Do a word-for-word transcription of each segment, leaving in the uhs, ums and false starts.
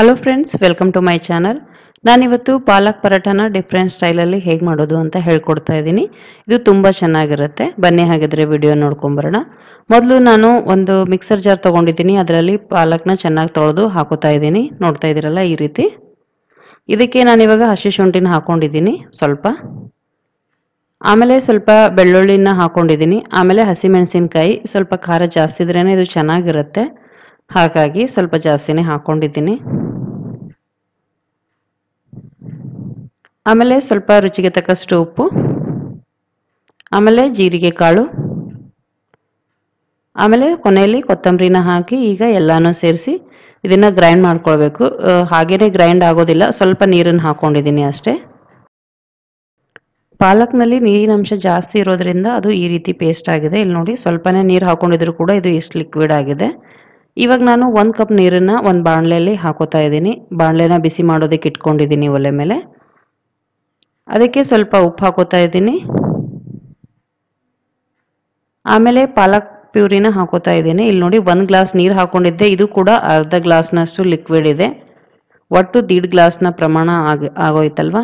Hello friends, welcome to my channel. ನಾನು ಇವತ್ತು ಪಾಲಕ್ ಪರಾಠನ different style ಅಲ್ಲಿ ಹೇಗೆ ಮಾಡೋದು ಅಂತ ಹೇಳಿಕೊಡ್ತಾ ಇದ್ದೀನಿ. ಇದು ತುಂಬಾ ಚೆನ್ನಾಗಿರುತ್ತೆ. ಬನ್ನಿ ಹಾಗಿದ್ರೆ ವಿಡಿಯೋ ನೋಡ್ಕೊಂಡು ಬರೋಣ. ಮೊದಲು ನಾನು ಒಂದು ಮಿಕ್ಸರ್ ಜಾರ್ ತಗೊಂಡಿದ್ದೀನಿ. ಅದರಲ್ಲಿ ಪಾಲಕ್ನ ಚೆನ್ನಾಗಿ ತೊಳೆದು ಹಾಕುತ್ತಾ ಇದ್ದೀನಿ. ನೋಡ್ತಾ ಇದ್ದೀರಲ್ಲ ಈ ರೀತಿ. ಇದಕ್ಕೆ ನಾನು ಇವಾಗ ಹಸಿ ಶುಂಠಿನ ಹಾಕೊಂಡಿದ್ದೀನಿ ಸ್ವಲ್ಪ. ಆಮೇಲೆ ಸ್ವಲ್ಪ ಬೆಳ್ಳುಳ್ಳಿನ ಹಾಕೊಂಡಿದ್ದೀನಿ. ಆಮೇಲೆ ಹಸಿಮೆಣಸಿನಕಾಯಿ ಸ್ವಲ್ಪ ಖಾರ ಜಾಸ್ತಿ ಇದ್ರೇನೆ ಇದು ಚೆನ್ನಾಗಿರುತ್ತೆ. ಹಾಗಾಗಿ ಸ್ವಲ್ಪ ಜಾಸ್ತಿನೇ ಹಾಕೊಂಡಿದ್ದೀನಿ. ಆಮೇಲೆ ಸ್ವಲ್ಪ ರುಚಿಗೆ ತಕ್ಕಷ್ಟು ಉಪ್ಪು, ಆಮೇಲೆ ಜೀರಿಗೆ ಕಾಳು, ಆಮೇಲೆ ಕೊನೆಯಲ್ಲಿ ಕೊತ್ತಂಬರಿನ ಹಾಕಿ ಈಗ ಎಲ್ಲಾನು ಸೇರಿಸಿ ಇದನ್ನು ಗ್ರೈಂಡ್ ಮಾಡ್ಕೊಳ್ಬೇಕು. ಹಾಗೇನೆ ಗ್ರೈಂಡ್ ಆಗೋದಿಲ್ಲ, ಸ್ವಲ್ಪ ನೀರನ್ನು ಹಾಕೊಂಡಿದ್ದೀನಿ ಅಷ್ಟೇ. ಪಾಲಕ್ನಲ್ಲಿ ನೀರಿನ ಅಂಶ ಜಾಸ್ತಿ ಇರೋದ್ರಿಂದ ಅದು ಈ ರೀತಿ ಪೇಸ್ಟ್ ಆಗಿದೆ. ಇಲ್ಲಿ ನೋಡಿ ಸ್ವಲ್ಪನೇ ನೀರು ಹಾಕೊಂಡಿದ್ರು ಕೂಡ ಇದು ಇಷ್ಟು ಲಿಕ್ವಿಡ್ ಆಗಿದೆ. ಇವಾಗ ನಾನು ಒಂದು ಕಪ್ ನೀರನ್ನು ಒಂದು ಬಾಣಲೆಯಲ್ಲಿ ಹಾಕೋತಾ ಇದ್ದೀನಿ. ಬಾಣಲೆನ ಬಿಸಿ ಮಾಡೋದಕ್ಕೆ ಇಟ್ಕೊಂಡಿದ್ದೀನಿ ಒಲೆ ಮೇಲೆ. ಅದಕ್ಕೆ ಸ್ವಲ್ಪ ಉಪ್ಪು ಹಾಕೋತಾ ಇದ್ದೀನಿ. ಆಮೇಲೆ ಪಾಲಕ್ ಪ್ಯೂರಿನ ಹಾಕೋತಾ ಇದ್ದೀನಿ. ಇಲ್ಲಿ ನೋಡಿ ಒಂದು ಗ್ಲಾಸ್ ನೀರು ಹಾಕೊಂಡಿದ್ದೆ, ಇದು ಕೂಡ ಅರ್ಧ ಗ್ಲಾಸ್ನಷ್ಟು ಲಿಕ್ವಿಡ್ ಇದೆ. ಒಟ್ಟು ದೀಡ್ ಗ್ಲಾಸ್ನ ಪ್ರಮಾಣ ಆಗ ಆಗೋಯ್ತಲ್ವ.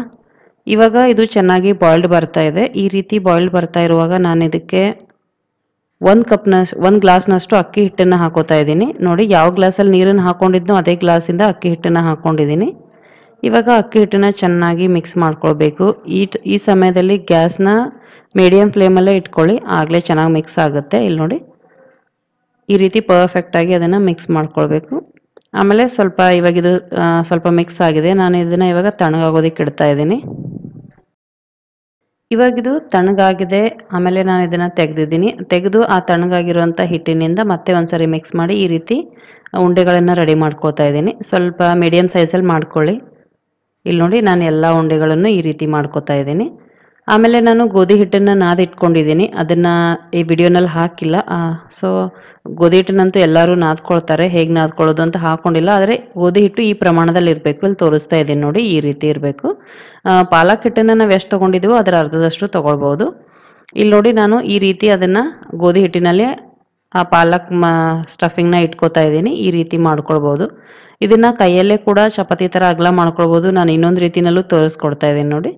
ಇವಾಗ ಇದು ಚೆನ್ನಾಗಿ ಬಾಯ್ಲ್ಡ್ ಬರ್ತಾ ಇದೆ. ಈ ರೀತಿ ಬಾಯ್ಲ್ಡ್ ಬರ್ತಾ ಇರುವಾಗ ನಾನು ಇದಕ್ಕೆ ಒಂದು ಕಪ್ನ ಒಂದು ಗ್ಲಾಸ್ನಷ್ಟು ಅಕ್ಕಿ ಹಿಟ್ಟನ್ನು ಹಾಕೋತಾ ಇದ್ದೀನಿ. ನೋಡಿ ಯಾವ ಗ್ಲಾಸಲ್ಲಿ ನೀರನ್ನು ಹಾಕೊಂಡಿದ್ನೋ ಅದೇ ಗ್ಲಾಸಿಂದ ಅಕ್ಕಿ ಹಿಟ್ಟನ್ನು ಹಾಕ್ಕೊಂಡಿದ್ದೀನಿ. ಇವಾಗ ಅಕ್ಕಿ ಹಿಟ್ಟನ್ನು ಚೆನ್ನಾಗಿ ಮಿಕ್ಸ್ ಮಾಡ್ಕೊಳ್ಬೇಕು. ಈ ಈ ಸಮಯದಲ್ಲಿ ಗ್ಯಾಸ್ನ ಮೀಡಿಯಮ್ ಫ್ಲೇಮಲ್ಲೇ ಇಟ್ಕೊಳ್ಳಿ, ಆಗಲೇ ಚೆನ್ನಾಗಿ ಮಿಕ್ಸ್ ಆಗುತ್ತೆ. ಇಲ್ಲಿ ನೋಡಿ ಈ ರೀತಿ ಪರ್ಫೆಕ್ಟಾಗಿ ಅದನ್ನು ಮಿಕ್ಸ್ ಮಾಡ್ಕೊಳ್ಬೇಕು. ಆಮೇಲೆ ಸ್ವಲ್ಪ ಇವಾಗ ಇದು ಸ್ವಲ್ಪ ಮಿಕ್ಸ್ ಆಗಿದೆ. ನಾನು ಇದನ್ನು ಇವಾಗ ತಣ್ಣಗಾಗೋದಕ್ಕೆ ಇಡ್ತಾ ಇದ್ದೀನಿ. ಇವಾಗಿದು ತಣ್ಣಗಾಗಿದೆ. ಆಮೇಲೆ ನಾನು ಇದನ್ನು ತೆಗೆದಿದ್ದೀನಿ. ತೆಗೆದು ಆ ತಣ್ಣಗಾಗಿರುವಂಥ ಹಿಟ್ಟಿನಿಂದ ಮತ್ತೆ ಒಂದ್ಸರಿ ಮಿಕ್ಸ್ ಮಾಡಿ ಈ ರೀತಿ ಉಂಡೆಗಳನ್ನು ರೆಡಿ ಮಾಡ್ಕೋತಾ ಇದ್ದೀನಿ. ಸ್ವಲ್ಪ ಮೀಡಿಯಮ್ ಸೈಜಲ್ಲಿ ಮಾಡ್ಕೊಳ್ಳಿ. ಇಲ್ಲಿ ನೋಡಿ ನಾನು ಎಲ್ಲ ಉಂಡೆಗಳನ್ನು ಈ ರೀತಿ ಮಾಡ್ಕೋತಾ ಇದ್ದೀನಿ. ಆಮೇಲೆ ನಾನು ಗೋಧಿ ಹಿಟ್ಟನ್ನು ನಾದಿಟ್ಕೊಂಡಿದ್ದೀನಿ. ಅದನ್ನು ಈ ವಿಡಿಯೋನಲ್ಲಿ ಹಾಕಿಲ್ಲ. ಸೊ ಗೋಧಿ ಹಿಟ್ಟನ್ನಂತೂ ಎಲ್ಲರೂ ನಾದ್ಕೊಳ್ತಾರೆ, ಹೇಗೆ ನಾದ್ಕೊಳ್ಳೋದು ಅಂತ ಹಾಕ್ಕೊಂಡಿಲ್ಲ. ಆದರೆ ಗೋಧಿ ಹಿಟ್ಟು ಈ ಪ್ರಮಾಣದಲ್ಲಿ ಇರಬೇಕು. ಇಲ್ಲಿ ತೋರಿಸ್ತಾ ಇದ್ದೀನಿ ನೋಡಿ ಈ ರೀತಿ ಇರಬೇಕು. ಪಾಲಕ್ ಹಿಟ್ಟನ್ನು ನಾವು ಎಷ್ಟು ತೊಗೊಂಡಿದ್ದೀವೋ ಅದರ ಅರ್ಧದಷ್ಟು ತೊಗೊಳ್ಬೋದು. ಇಲ್ಲಿ ನೋಡಿ ನಾನು ಈ ರೀತಿ ಅದನ್ನು ಗೋಧಿ ಹಿಟ್ಟಿನಲ್ಲಿ ಆ ಪಾಲಕ್ ಮ ಸ್ಟಫಿಂಗ್ನ ಇಟ್ಕೋತಾ ಇದ್ದೀನಿ. ಈ ರೀತಿ ಮಾಡ್ಕೊಳ್ಬೋದು. ಇದನ್ನು ಕೈಯಲ್ಲೇ ಕೂಡ ಚಪಾತಿ ಥರ ಅಗಲ ಮಾಡ್ಕೊಳ್ಬೋದು. ನಾನು ಇನ್ನೊಂದು ರೀತಿಯಲ್ಲೂ ತೋರಿಸ್ಕೊಡ್ತಾ ಇದ್ದೀನಿ ನೋಡಿ.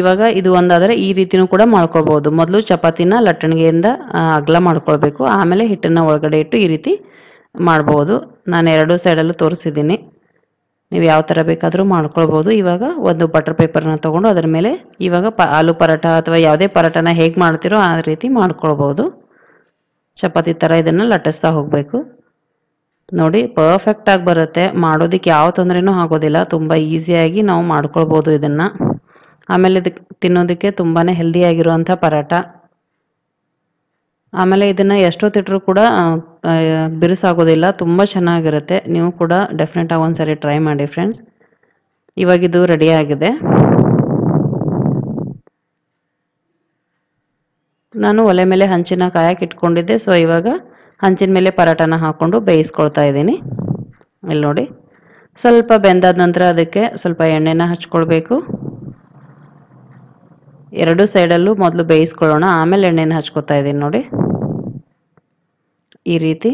ಇವಾಗ ಇದು ಒಂದಾದರೆ ಈ ರೀತಿನೂ ಕೂಡ ಮಾಡ್ಕೊಳ್ಬೋದು. ಮೊದಲು ಚಪಾತಿನ ಲಟ್ಟಣಿಗೆಯಿಂದ ಅಗಲ ಮಾಡ್ಕೊಳ್ಬೇಕು, ಆಮೇಲೆ ಹಿಟ್ಟನ್ನು ಒಳಗಡೆ ಇಟ್ಟು ಈ ರೀತಿ ಮಾಡ್ಬೋದು. ನಾನು ಎರಡು ಸೈಡಲ್ಲೂ ತೋರಿಸಿದ್ದೀನಿ. ನೀವು ಯಾವ ಥರ ಬೇಕಾದರೂ ಮಾಡ್ಕೊಳ್ಬೋದು. ಇವಾಗ ಒಂದು ಬಟರ್ ಪೇಪರ್ನ ತೊಗೊಂಡು ಅದರ ಮೇಲೆ ಇವಾಗ ಪ ಆಲೂ ಪರಾಟ ಅಥವಾ ಯಾವುದೇ ಪರಾಟನ ಹೇಗೆ ಮಾಡ್ತೀರೋ ಆ ರೀತಿ ಮಾಡ್ಕೊಳ್ಬೋದು. ಚಪಾತಿ ಥರ ಇದನ್ನು ಲಟ್ಟಿಸ್ತಾ ಹೋಗಬೇಕು. ನೋಡಿ ಪರ್ಫೆಕ್ಟಾಗಿ ಬರುತ್ತೆ. ಮಾಡೋದಕ್ಕೆ ಯಾವ ತೊಂದರೆನೂ ಆಗೋದಿಲ್ಲ. ತುಂಬ ಈಸಿಯಾಗಿ ನಾವು ಮಾಡ್ಕೊಳ್ಬೋದು ಇದನ್ನು. ಆಮೇಲೆ ಇದಕ್ಕೆ ತಿನ್ನೋದಕ್ಕೆ ತುಂಬಾ ಹೆಲ್ದಿಯಾಗಿರುವಂಥ ಪರಾಟ. ಆಮೇಲೆ ಇದನ್ನು ಎಷ್ಟೊತ್ತಿಟ್ಟರೂ ಕೂಡ ಬಿರುಸಾಗೋದಿಲ್ಲ. ತುಂಬ ಚೆನ್ನಾಗಿರುತ್ತೆ. ನೀವು ಕೂಡ ಡೆಫಿನೆಟಾಗಿ ಒಂದು ಸರಿ ಟ್ರೈ ಮಾಡಿ ಫ್ರೆಂಡ್ಸ್. ಇವಾಗಿದು ರೆಡಿಯಾಗಿದೆ. ನಾನು ಒಲೆ ಮೇಲೆ ಹಂಚಿನ ಕಾಯಕ್ಕೆ ಇಟ್ಕೊಂಡಿದ್ದೆ. ಸೊ ಇವಾಗ ಹಂಚಿನ ಮೇಲೆ ಪರಾಟನ ಹಾಕ್ಕೊಂಡು ಬೇಯಿಸ್ಕೊಳ್ತಾ ಇದ್ದೀನಿ. ಇಲ್ಲಿ ನೋಡಿ ಸ್ವಲ್ಪ ಬೆಂದಾದ ನಂತರ ಅದಕ್ಕೆ ಸ್ವಲ್ಪ ಎಣ್ಣೆನ ಹಚ್ಕೊಳ್ಬೇಕು. ಎರಡು ಸೈಡಲ್ಲೂ ಮೊದಲು ಬೇಯಿಸ್ಕೊಳ್ಳೋಣ, ಆಮೇಲೆ ಎಣ್ಣೆನ ಹಚ್ಕೊತಾ ಇದ್ದೀನಿ ನೋಡಿ ಈ ರೀತಿ.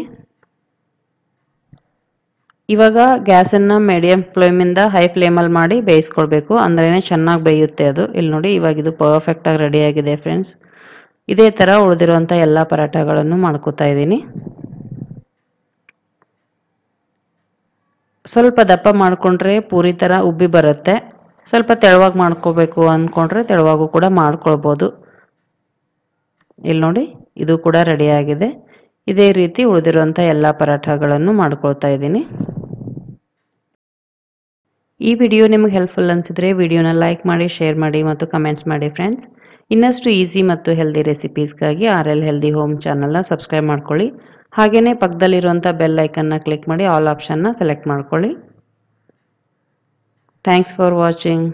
ಇವಾಗ ಗ್ಯಾಸನ್ನು ಮೀಡಿಯಮ್ ಫ್ಲೇಮಿಂದ ಹೈ ಫ್ಲೇಮಲ್ಲಿ ಮಾಡಿ ಬೇಯಿಸ್ಕೊಳ್ಬೇಕು, ಅಂದ್ರೇ ಚೆನ್ನಾಗಿ ಬೇಯುತ್ತೆ ಅದು. ಇಲ್ಲಿ ನೋಡಿ ಇವಾಗ ಇದು ಪರ್ಫೆಕ್ಟಾಗಿ ರೆಡಿಯಾಗಿದೆ ಫ್ರೆಂಡ್ಸ್. ಇದೇ ಥರ ಉಳಿದಿರುವಂಥ ಎಲ್ಲ ಪರಾಟಗಳನ್ನು ಮಾಡ್ಕೋತಾ ಇದ್ದೀನಿ. ಸ್ವಲ್ಪ ದಪ್ಪ ಮಾಡಿಕೊಂಡ್ರೆ ಪೂರಿ ಥರ ಉಬ್ಬಿ ಬರುತ್ತೆ. ಸ್ವಲ್ಪ ತೆಳುವಾಗಿ ಮಾಡ್ಕೋಬೇಕು ಅಂದ್ಕೊಂಡ್ರೆ ತೆಳುವಾಗೂ ಕೂಡ ಮಾಡ್ಕೊಳ್ಬೋದು. ಇಲ್ಲಿ ನೋಡಿ ಇದು ಕೂಡ ರೆಡಿಯಾಗಿದೆ. ಇದೇ ರೀತಿ ಉಳಿದಿರುವಂಥ ಎಲ್ಲ ಪರಾಠಗಳನ್ನು ಮಾಡ್ಕೊಳ್ತಾ ಇದ್ದೀನಿ. ಈ ವಿಡಿಯೋ ನಿಮಗೆ ಹೆಲ್ಪ್ಫುಲ್ ಅನಿಸಿದರೆ ವಿಡಿಯೋನ ಲೈಕ್ ಮಾಡಿ, ಶೇರ್ ಮಾಡಿ ಮತ್ತು ಕಮೆಂಟ್ಸ್ ಮಾಡಿ ಫ್ರೆಂಡ್ಸ್. ಇನ್ನಷ್ಟು ಈಸಿ ಮತ್ತು ಹೆಲ್ದಿ ರೆಸಿಪೀಸ್ಗಾಗಿ ಆರ್ ಎಲ್ ಹೆಲ್ದಿ ಹೋಮ್ ಚಾನಲ್ನ ಸಬ್ಸ್ಕ್ರೈಬ್ ಮಾಡ್ಕೊಳ್ಳಿ. ಹಾಗೆಯೇ ಪಕ್ಕದಲ್ಲಿರುವಂಥ ಬೆಲ್ ಐಕನ್ನ ಕ್ಲಿಕ್ ಮಾಡಿ ಆಲ್ ಆಪ್ಷನ್ನ ಸೆಲೆಕ್ಟ್ ಮಾಡ್ಕೊಳ್ಳಿ. Thanks for watching.